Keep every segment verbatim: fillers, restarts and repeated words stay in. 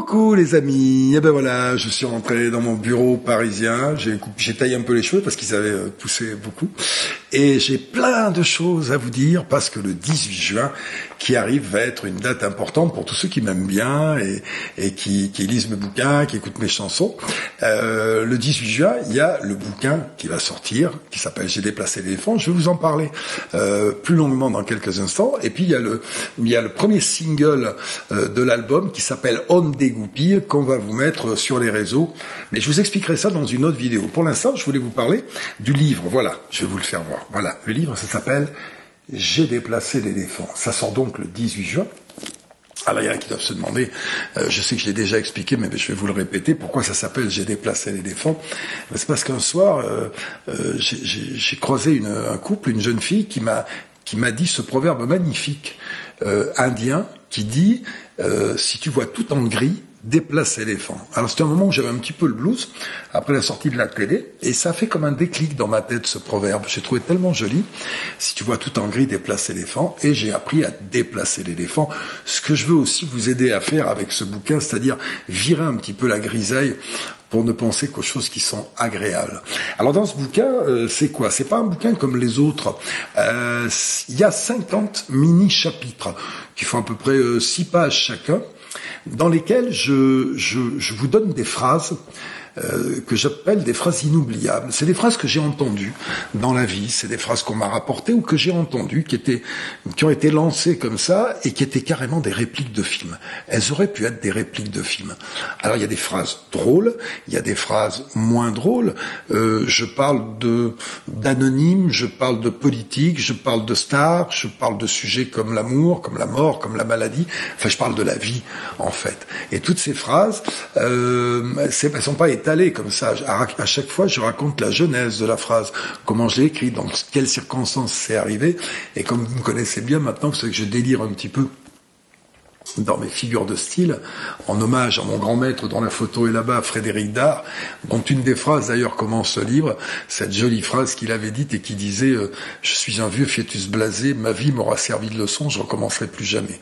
Coucou les amis, et ben voilà, je suis rentré dans mon bureau parisien, j'ai j'ai taillé un peu les cheveux parce qu'ils avaient poussé beaucoup, et j'ai plein de choses à vous dire parce que le dix-huit juin qui arrive va être une date importante pour tous ceux qui m'aiment bien et, et qui, qui lisent mes bouquins, qui écoutent mes chansons. Euh, le dix-huit juin, il y a le bouquin qui va sortir, qui s'appelle « J'ai déplacé l'éléphant », je vais vous en parler euh, plus longuement dans quelques instants, et puis il y a le, il y a le premier single euh, de l'album qui s'appelle « Homme des goupilles » qu'on va vous mettre sur les réseaux, mais je vous expliquerai ça dans une autre vidéo. Pour l'instant, je voulais vous parler du livre, voilà, je vais vous le faire voir. Voilà, le livre, ça s'appelle « J'ai déplacé l'éléphant ». Ça sort donc le dix-huit juin. Alors, il y en a qui doivent se demander, euh, je sais que je l'ai déjà expliqué, mais je vais vous le répéter, pourquoi ça s'appelle « J'ai déplacé l'éléphant ». C'est parce qu'un soir, euh, euh, j'ai croisé une, un couple, une jeune fille, qui m'a qui m'a dit ce proverbe magnifique euh, indien, qui dit euh, « Si tu vois tout en gris, déplace l'éléphant ». Alors c'était un moment où j'avais un petit peu le blues, après la sortie de la télé, et ça a fait comme un déclic dans ma tête ce proverbe, j'ai trouvé tellement joli, si tu vois tout en gris, déplace l'éléphant, et j'ai appris à déplacer l'éléphant, ce que je veux aussi vous aider à faire avec ce bouquin, c'est-à-dire virer un petit peu la grisaille, pour ne penser qu'aux choses qui sont agréables. Alors dans ce bouquin, euh, c'est quoi? C'est pas un bouquin comme les autres. Il euh, y a cinquante mini-chapitres, qui font à peu près euh, six pages chacun, dans lesquels je, je, je vous donne des phrases euh, que j'appelle des phrases inoubliables. C'est des phrases que j'ai entendues dans la vie, c'est des phrases qu'on m'a rapportées ou que j'ai entendues, qui, étaient, qui ont été lancées comme ça et qui étaient carrément des répliques de films. Elles auraient pu être des répliques de films. Alors il y a des phrases drôles, il y a des phrases moins drôles. Euh, je parle de d'anonymes, je parle de politique, je parle de stars, je parle de sujets comme l'amour, comme la mort, comme la maladie. Enfin, je parle de la vie, en fait. Et toutes ces phrases, euh, elles ne sont pas étalées comme ça. À, à chaque fois, je raconte la genèse de la phrase, comment je l'ai écrite, dans quelles circonstances c'est arrivé. Et comme vous me connaissez bien maintenant, c'est que je délire un petit peu dans mes figures de style, en hommage à mon grand maître dont la photo est là-bas, Frédéric Dard, dont une des phrases d'ailleurs commence ce livre, cette jolie phrase qu'il avait dite et qui disait euh, « Je suis un vieux fœtus blasé, ma vie m'aura servi de leçon, je ne recommencerai plus jamais ».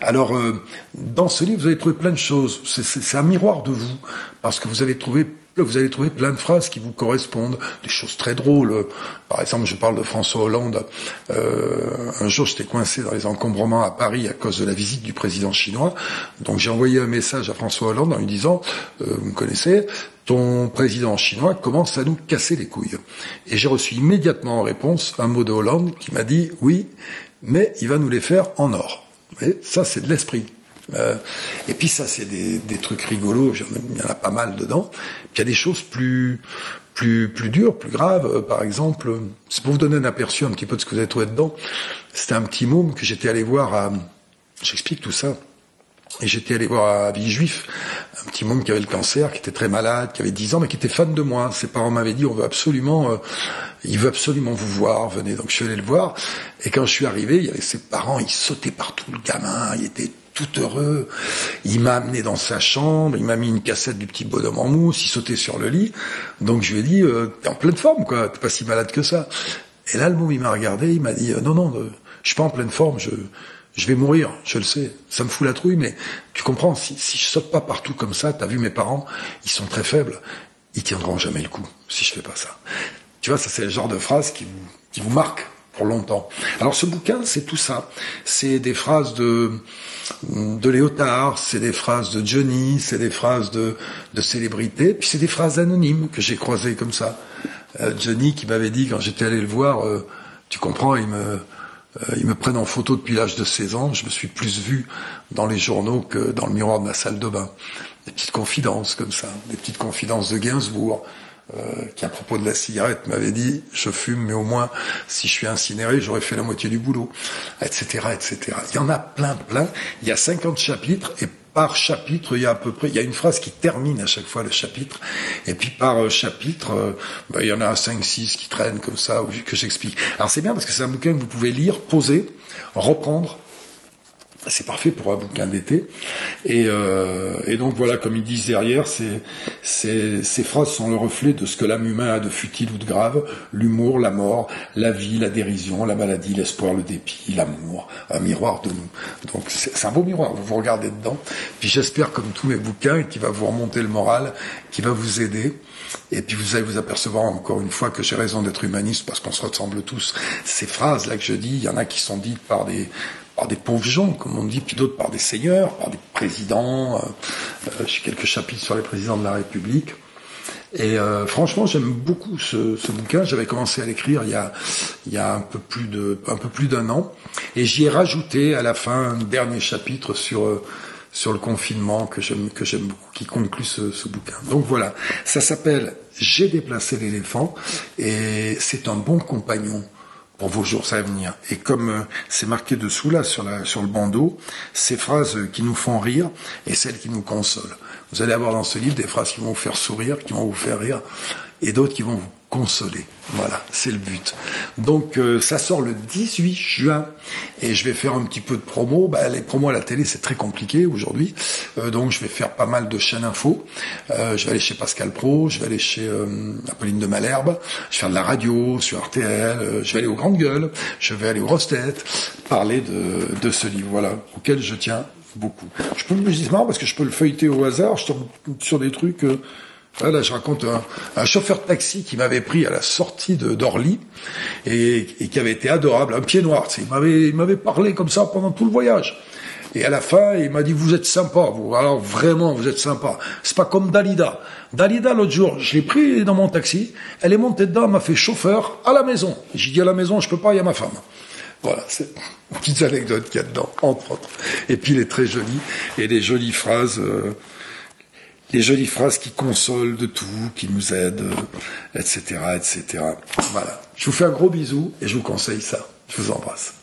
Alors, euh, dans ce livre, vous allez trouver plein de choses. C'est un miroir de vous, parce que vous allez trouver vous allez trouver plein de phrases qui vous correspondent, des choses très drôles. Par exemple, je parle de François Hollande. Euh, un jour, j'étais coincé dans les encombrements à Paris à cause de la visite du président chinois. Donc, j'ai envoyé un message à François Hollande en lui disant euh, « Vous me connaissez, ton président chinois commence à nous casser les couilles. » Et j'ai reçu immédiatement en réponse un mot de Hollande qui m'a dit « Oui, mais il va nous les faire en or. » Vous voyez, ça, c'est de l'esprit. Euh, et puis ça c'est des, des trucs rigolos, il y en a pas mal dedans. Puis il y a des choses plus, plus, plus dures, plus graves. Euh, par exemple, c'est pour vous donner un aperçu un petit peu de ce que vous avez trouvé dedans. C'était un petit môme que j'étais allé voir à... J'explique tout ça. Et j'étais allé voir à Villejuif, un petit môme qui avait le cancer, qui était très malade, qui avait dix ans, mais qui était fan de moi. Ses parents m'avaient dit, on veut absolument, euh, il veut absolument vous voir, venez. Donc je suis allé le voir. Et quand je suis arrivé, il y avait ses parents, il sautait partout, le gamin, il était tout heureux, il m'a amené dans sa chambre, il m'a mis une cassette du petit bonhomme en mousse, il sautait sur le lit, donc je lui ai dit, euh, t'es en pleine forme quoi, t'es pas si malade que ça. Et là le môme il m'a regardé, il m'a dit, euh, non non, euh, je suis pas en pleine forme, je, je vais mourir, je le sais, ça me fout la trouille, mais tu comprends, si, si je saute pas partout comme ça, t'as vu mes parents, ils sont très faibles, ils tiendront jamais le coup, si je fais pas ça. Tu vois, ça c'est le genre de phrase qui vous, qui vous marque pour longtemps. Alors ce bouquin, c'est tout ça. C'est des phrases de, de Léotard, c'est des phrases de Johnny, c'est des phrases de, de célébrités, puis c'est des phrases anonymes que j'ai croisées comme ça. Euh, Johnny qui m'avait dit, quand j'étais allé le voir, euh, tu comprends, il me... Ils me prennent en photo depuis l'âge de seize ans, je me suis plus vu dans les journaux que dans le miroir de ma salle de bain. Des petites confidences comme ça, des petites confidences de Gainsbourg, euh, qui à propos de la cigarette m'avait dit « je fume, mais au moins, si je suis incinéré, j'aurais fait la moitié du boulot », et cetera, et cetera. Il y en a plein, plein. Il y a cinquante chapitres, et par chapitre, il y a à peu près, il y a une phrase qui termine à chaque fois le chapitre, et puis par chapitre, ben, il y en a cinq six qui traînent comme ça, que j'explique. Alors c'est bien parce que c'est un bouquin que vous pouvez lire, poser, reprendre, C'est parfait pour un bouquin d'été. Et, euh, et donc voilà, comme ils disent derrière, ces, ces, ces phrases sont le reflet de ce que l'âme humaine a de futile ou de grave, l'humour, la mort, la vie, la dérision, la maladie, l'espoir, le dépit, l'amour, un miroir de nous. Donc c'est, c'est un beau miroir, vous vous regardez dedans. Puis j'espère, comme tous mes bouquins, qu'il va vous remonter le moral, qu'il va vous aider. Et puis vous allez vous apercevoir encore une fois que j'ai raison d'être humaniste parce qu'on se ressemble tous. Ces phrases-là que je dis, il y en a qui sont dites par des... par des pauvres gens, comme on dit, puis d'autres par des seigneurs, par des présidents. Euh, j'ai quelques chapitres sur les présidents de la République. Et euh, franchement, j'aime beaucoup ce, ce bouquin. J'avais commencé à l'écrire il y a, il y a un peu plus de, un peu plus d'un an. Et j'y ai rajouté à la fin un dernier chapitre sur... Euh, sur le confinement que j'aime, que j'aime beaucoup, qui conclut ce, ce bouquin. Donc voilà, ça s'appelle « J'ai déplacé l'éléphant » et c'est un bon compagnon pour vos jours à venir. Et comme euh, c'est marqué dessous, là, sur, la, sur le bandeau, ces phrases qui nous font rire et celles qui nous consolent. Vous allez avoir dans ce livre des phrases qui vont vous faire sourire, qui vont vous faire rire, et d'autres qui vont vous consoler. Voilà, c'est le but. Donc euh, ça sort le dix-huit juin et je vais faire un petit peu de promo. Bah, les promos à la télé, c'est très compliqué aujourd'hui. Euh, donc je vais faire pas mal de chaînes info. Euh, je vais aller chez Pascal Pro, je vais aller chez euh, Apolline de Malherbe, je vais faire de la radio sur R T L, euh, je vais aller aux Grandes Gueules, je vais aller aux Rostettes, parler de, de ce livre, voilà, auquel je tiens beaucoup. Je peux le justement parce que je peux le feuilleter au hasard, je tombe sur des trucs... Euh, Là, je raconte un, un chauffeur de taxi qui m'avait pris à la sortie de, d'Orly et, et qui avait été adorable, un pied noir. Tu sais, il m'avait, il m'avait parlé comme ça pendant tout le voyage. Et à la fin, il m'a dit « Vous êtes sympa, vous. Alors vraiment, vous êtes sympa. C'est pas comme Dalida. Dalida, l'autre jour, je l'ai pris dans mon taxi. Elle est montée dedans, elle m'a fait chauffeur à la maison. J'ai dit à la maison, je peux pas, il y a ma femme. » Voilà, c'est une petite anecdote qu'il y a dedans, entre autres. Et puis, il est très joli et des jolies phrases... Euh, Les jolies phrases qui consolent de tout, qui nous aident, et cetera, et cetera. Voilà. Je vous fais un gros bisou et je vous conseille ça. Je vous embrasse.